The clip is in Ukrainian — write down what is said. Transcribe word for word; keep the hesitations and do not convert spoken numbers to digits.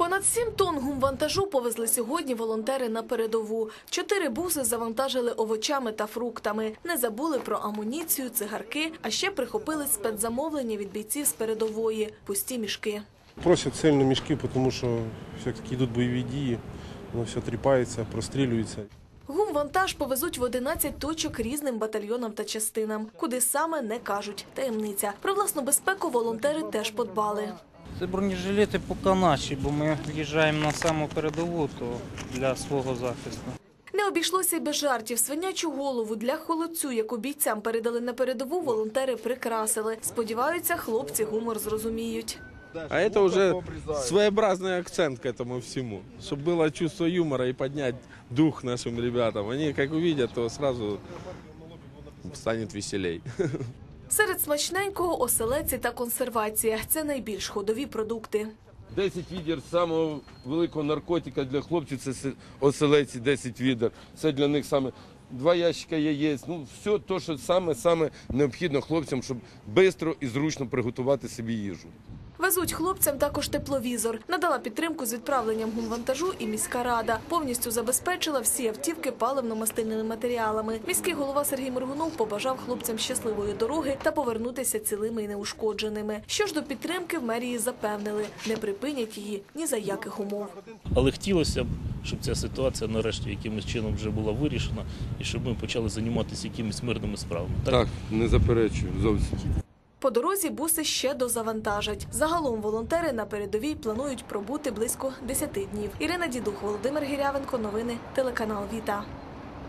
Понад сім тонн гумвантажу повезли сьогодні волонтери на передову. Чотири буси завантажили овочами та фруктами. Не забули про амуніцію, цигарки, а ще прихопили спецзамовлення від бійців з передової – пусті мішки. Просять сильно мішки, тому що все-таки йдуть бойові дії, воно все тріпається, прострілюється. Гумвантаж повезуть в одинадцять точок різним батальйонам та частинам. Куди саме – не кажуть. Таємниця. Про власну безпеку волонтери теж подбали. Це бронежилети поки наші, бо ми в'їжджаємо на саму передову, то для свого захисту. Не обійшлося й без жартів. Свинячу голову для холодцю, яку бійцям передали на передову, волонтери прикрасили. Сподіваються, хлопці гумор зрозуміють. А це вже своєобразний акцент к этому всьому, щоб було чувство юмора і підняти дух нашим хлопцям. Вони, як побачать, то одразу стане веселіше. Серед смачненького – оселедці та консервація. Це найбільш ходові продукти. десять відер самого великого наркотика для хлопців – це оселедці, десять відер. Це для них саме два ящика яєць. Ну, все те, що саме-саме необхідно хлопцям, щоб швидко і зручно приготувати собі їжу. Везуть хлопцям також тепловізор. Надала підтримку з відправленням гумвантажу і міська рада. Повністю забезпечила всі автівки паливно-мастильними матеріалами. Міський голова Сергій Моргунов побажав хлопцям щасливої дороги та повернутися цілими і неушкодженими. Що ж до підтримки, в мерії запевнили – не припинять її ні за яких умов. Але хотілося б, щоб ця ситуація нарешті якимось чином вже була вирішена і щоб ми почали займатися якимись мирними справами. Так, так не заперечую зовсім. По дорозі буси ще дозавантажать. Загалом волонтери на передовій планують пробути близько десяти днів. Ірина Дідух, Володимир Гірявенко. Новини телеканал Віта.